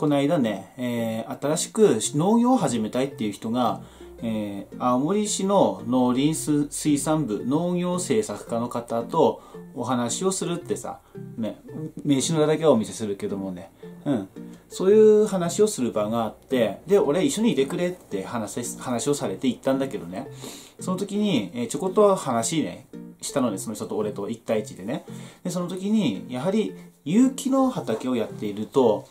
この間ね、新しく農業を始めたいっていう人が、青森市の農林水産部農業政策課の方とお話をするってさ、ね、名刺のだけはお見せするけどもね、うん、そういう話をする場があって、で俺一緒にいてくれって話をされて行ったんだけどね、その時に、ちょこっと話ねしたので、その人と俺と1対1でね。でその時にやはり有機の畑をやっていると、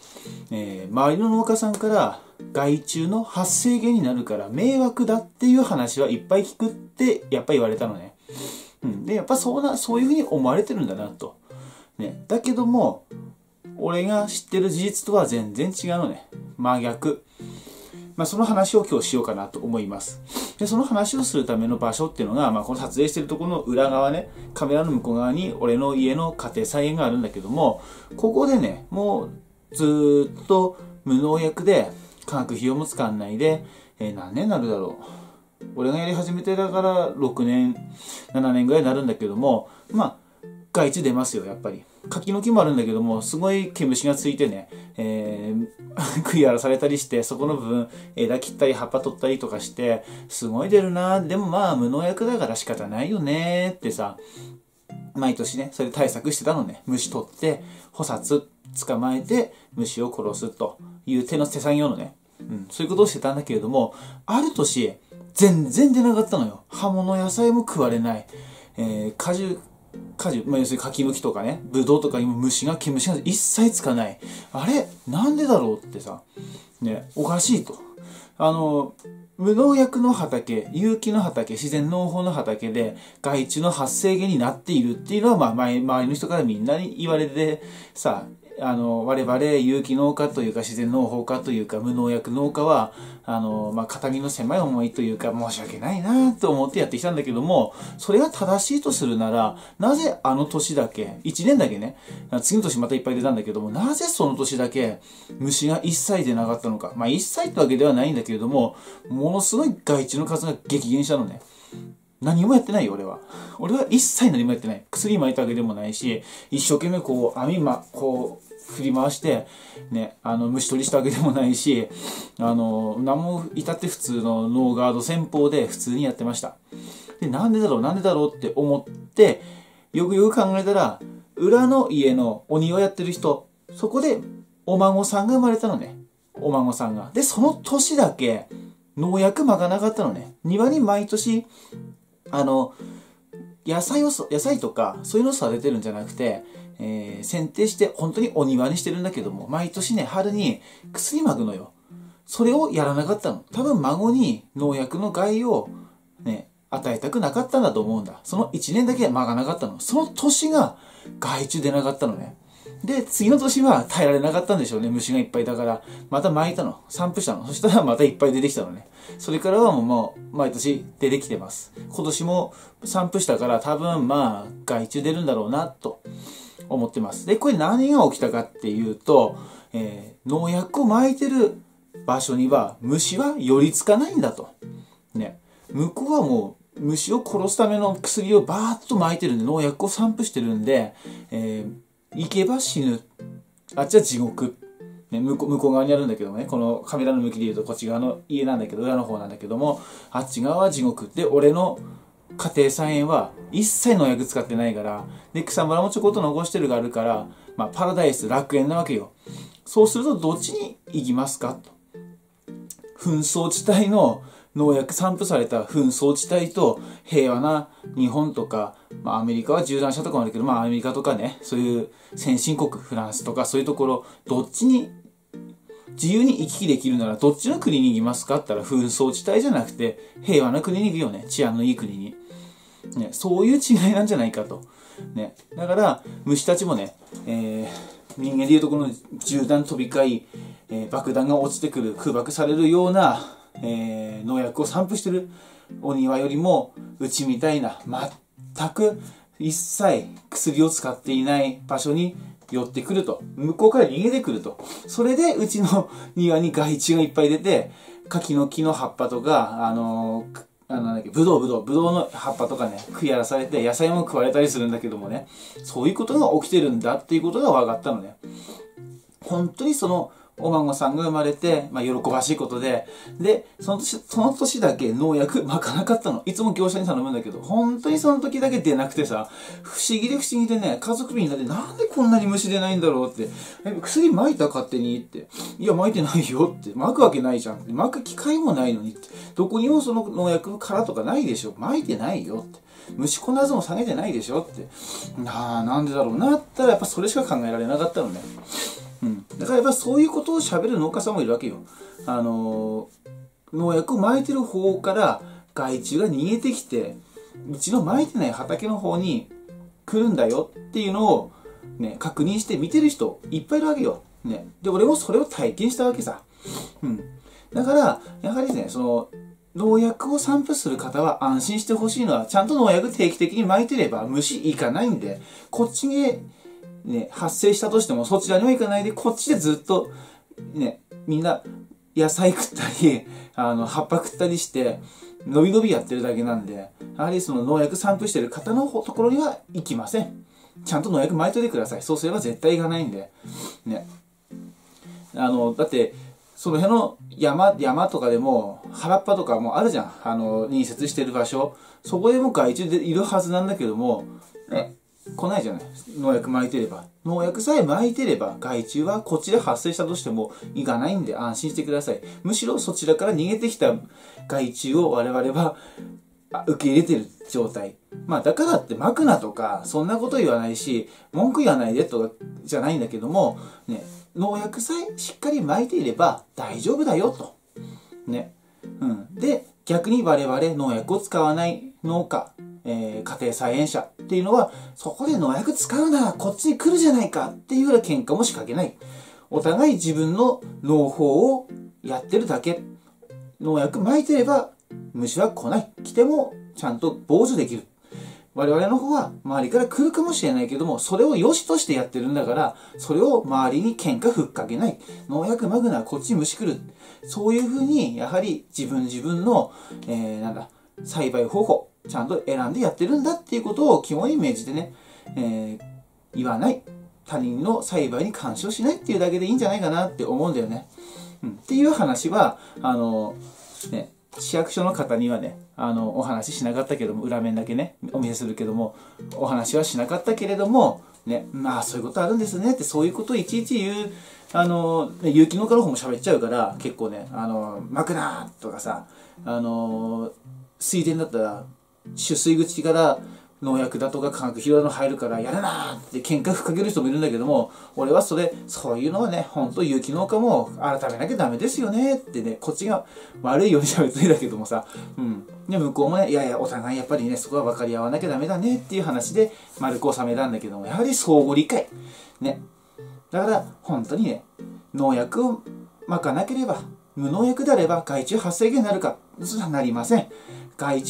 周りの農家さんから害虫の発生源になるから迷惑だっていう話はいっぱい聞くってやっぱり言われたのね。うん、でやっぱそういうふうに思われてるんだなと。ね、だけども俺が知ってる事実とは全然違うのね。真逆。まあ、その話を今日しようかなと思います。で、その話をするための場所っていうのが、まあ、この撮影してるところの裏側ね、カメラの向こう側に俺の家の家庭菜園があるんだけども、ここでね、もうずっと無農薬で化学肥料も使わないで、何年になるだろう。俺がやり始めてだから6年、7年ぐらいになるんだけども、まあ、害虫出ますよ、やっぱり。柿の木もあるんだけども、すごい毛虫がついてね、食い荒らされたりして、そこの部分、枝切ったり葉っぱ取ったりとかして、すごい出るな、でもまあ無農薬だから仕方ないよねってさ、毎年ね、それ対策してたのね。虫取って、捕殺、捕まえて、虫を殺すという手作業のね、うん、そういうことをしてたんだけれども、ある年、全然出なかったのよ。葉物野菜も食われない。果樹、まあ、要するに柿の木とかね、ぶどうとかにも毛虫が一切つかない。あれなんでだろうってさ、ね、おかしいと。無農薬の畑、有機の畑、自然農法の畑で害虫の発生源になっているっていうのは、まあ、周りの人からみんなに言われてさ、我々有機農家というか自然農法家というか無農薬農家は、まあ、肩身の狭い思いというか申し訳ないなと思ってやってきたんだけども、それが正しいとするなら、なぜあの年だけ、1年だけね、次の年またいっぱい出たんだけども、なぜその年だけ虫が一切出なかったのか。まあ、一切ってわけではないんだけれども、ものすごい害虫の数が激減したのね。何もやってないよ、俺は。俺は一切何もやってない。薬撒いたわけでもないし、一生懸命こう、こう、振り回して、ね、虫取りしたわけでもないし、何も至って普通のノーガード戦法で普通にやってました。で、なんでだろうって思って、よくよく考えたら、裏の家のお庭やってる人、そこでお孫さんが生まれたのね。お孫さんが。で、その年だけ、農薬撒かなかったのね。庭に毎年、野菜とか、そういうのを育ててるんじゃなくて、剪定して、本当にお庭にしてるんだけども、毎年ね、春に薬撒くのよ。それをやらなかったの。多分孫に農薬の害をね、与えたくなかったんだと思うんだ。その1年だけ撒かなかったの。その年が害虫出なかったのね。で、次の年は耐えられなかったんでしょうね。虫がいっぱいだから。また撒いたの。散布したの。そしたらまたいっぱい出てきたのね。それからはもう毎年出てきてます。今年も散布したから多分まあ害虫出るんだろうなと思ってます。で、これ何が起きたかっていうと、農薬を撒いてる場所には虫は寄りつかないんだと。ね。向こうはもう虫を殺すための薬をバーッと撒いてるんで、農薬を散布してるんで、行けば死ぬ。あっちは地獄。ね、向こう側にあるんだけどもね、このカメラの向きで言うとこっち側の家なんだけど、裏の方なんだけども、あっち側は地獄。で、俺の家庭菜園は一切農薬使ってないから、で、草むらもちょこっと残してるがあるから、まあ、パラダイス、楽園なわけよ。そうすると、どっちに行きますかと。紛争地帯の、農薬散布された紛争地帯と平和な日本とか、まあアメリカは銃弾車とかもあるけど、まあアメリカとかね、そういう先進国、フランスとかそういうところ、どっちに、自由に行き来できるならどっちの国に行きますかって言ったら紛争地帯じゃなくて平和な国に行くよね。治安のいい国に。ね、そういう違いなんじゃないかと。ね。だから虫たちもね、人間でいうとこの銃弾飛び交い、爆弾が落ちてくる、空爆されるような、農薬を散布してるお庭よりも、うちみたいな、全く一切薬を使っていない場所に寄ってくると。向こうから逃げてくると。それで、うちの庭に害虫がいっぱい出て、柿の木の葉っぱとか、ぶどうの葉っぱとかね、食い荒らされて、野菜も食われたりするんだけどもね、そういうことが起きてるんだっていうことが分かったのね。本当にその、お孫さんが生まれて、喜ばしいことで、その年だけ農薬まかなかったの。いつも業者に頼むんだけど、本当にその時だけ出なくてさ、不思議で不思議でね、家族になって、なんでこんなに虫出ないんだろうって、薬撒いた勝手にって、いや撒いてないよって、撒くわけないじゃんって、撒く機会もないのにって、どこにもその農薬からとかないでしょ、撒いてないよって、虫粉も下げてないでしょって、なんでだろうなったら、やっぱそれしか考えられなかったのね。だからやっぱそういうことを喋る農家さんもいるわけよ。農薬を撒いてる方から害虫が逃げてきて、うちの撒いてない畑の方に来るんだよっていうのをね、確認して見てる人いっぱいいるわけよ。で、俺もそれを体験したわけさ。だから、やはりね、その、農薬を散布する方は安心してほしいのは、ちゃんと農薬定期的に撒いてれば虫いかないんで、こっちに、発生したとしてもそちらにも行かないで、こっちでずっとね、みんな野菜食ったり、葉っぱ食ったりして、のびのびやってるだけなんで、やはりその農薬散布してる方のところには行きません。ちゃんと農薬撒いといてください。そうすれば絶対行かないんで。だって、その辺の山とかでも、原っぱとかもあるじゃん。隣接してる場所。そこでも害虫でいるはずなんだけども、来ないじゃない。農薬撒いてれば。農薬さえ撒いてれば、害虫はこっちで発生したとしてもいかないんで安心してください。むしろそちらから逃げてきた害虫を我々は受け入れてる状態。だからって撒くなとか、そんなこと言わないし、文句言わないでとかじゃないんだけども、農薬さえしっかり撒いていれば大丈夫だよと。で、逆に我々農薬を使わない農家、家庭菜園者っていうのは、そこで農薬使うならこっちに来るじゃないかっていうような喧嘩も仕掛けない。お互い自分の農法をやってるだけ。農薬撒いてれば虫は来ない。来てもちゃんと防除できる。我々の方は周りから来るかもしれないけども、それを良しとしてやってるんだから、それを周りに喧嘩ふっかけない。農薬撒くならこっちに虫来る。そういうふうに、やはり自分の、栽培方法、ちゃんと選んでやってるんだっていうことを肝に銘じてね、言わない。他人の栽培に干渉しないっていうだけでいいんじゃないかなって思うんだよね。っていう話は、市役所の方にはね、お話ししなかったけども、裏面だけね、お見せするけども、お話はしなかったけれども、そういうことあるんですねって、そういうことをいちいち言う、有機農家の方も喋っちゃうから、結構ね、撒くなとかさ、水田だったら、取水口から農薬だとか化学肥料の入るからやるなって喧嘩ふっかける人もいるんだけども、俺はそういうのはね、本当有機農家も改めなきゃダメですよねってね、こっちが悪いように喋ってるんだけどもさ、で、向こうもね、いやいや、お互いやっぱりね、そこは分かり合わなきゃダメだねっていう話で丸く収めたんだけども、やはり相互理解。だから、本当にね、農薬を撒かなければ、無農薬であれば害虫発生源になるか、なりません。害虫、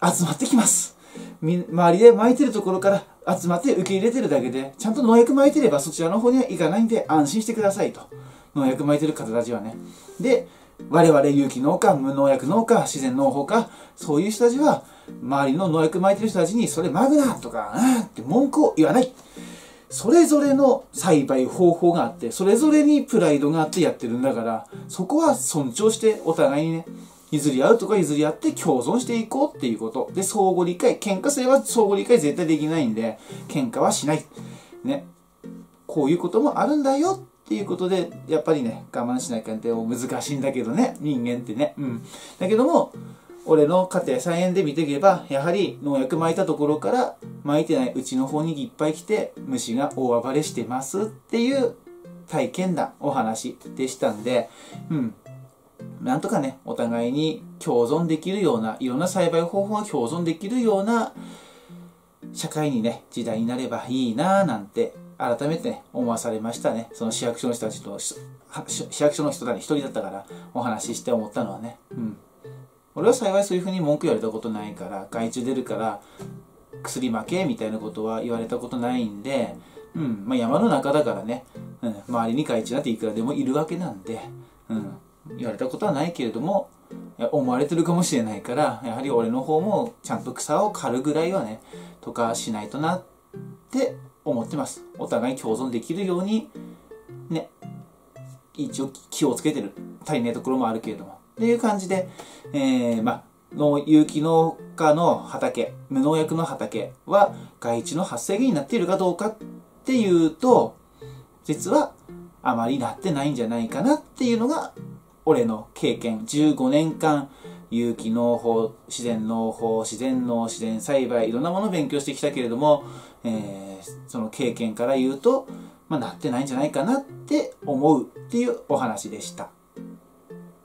集まってきます。周りで撒いてるところから集まって受け入れてるだけで、ちゃんと農薬撒いてればそちらの方には行かないんで安心してくださいと。農薬撒いてる方たちはね。で、我々有機農家、無農薬農家、自然農法家、そういう人たちは、周りの農薬撒いてる人たちに、それ撒くなとか、って文句を言わない。それぞれの栽培方法があって、それぞれにプライドがあってやってるんだから、そこは尊重してお互いにね、譲り合うとか譲り合って共存していこうっていうこと。で、相互理解。喧嘩すれば相互理解絶対できないんで、喧嘩はしない。こういうこともあるんだよっていうことで、やっぱりね、我慢しない関係は難しいんだけどね、人間ってね。だけども、俺の家庭菜園で見ていけば、やはり農薬撒いたところから撒いてないうちの方にいっぱい来て、虫が大暴れしてますっていう体験談、お話でしたんで、なんとかね、お互いに共存できるような、いろんな栽培方法が共存できるような社会にね、時代になればいいなぁなんて、改めて、思わされましたね。その市役所の人たちと、市役所の人たち一人だったから、お話しして思ったのはね。俺は幸いそういうふうに文句言われたことないから、害虫出るから、薬撒けみたいなことは言われたことないんで、山の中だからね、周りに害虫なんていくらでもいるわけなんで、言われたことはないけれども、思われてるかもしれないから、やはり俺の方もちゃんと草を刈るぐらいはね、とかしないとなって思ってます。お互い共存できるように、一応気をつけてる足りないところもあるけれどもっていう感じで、有機農家の畑、無農薬の畑は害虫の発生源になっているかどうかっていうと、実はあまりなってないんじゃないかなっていうのが俺の経験。15年間有機農法、自然農法、自然農、自然栽培、いろんなものを勉強してきたけれども、その経験から言うと、なってないんじゃないかなって思うっていうお話でした。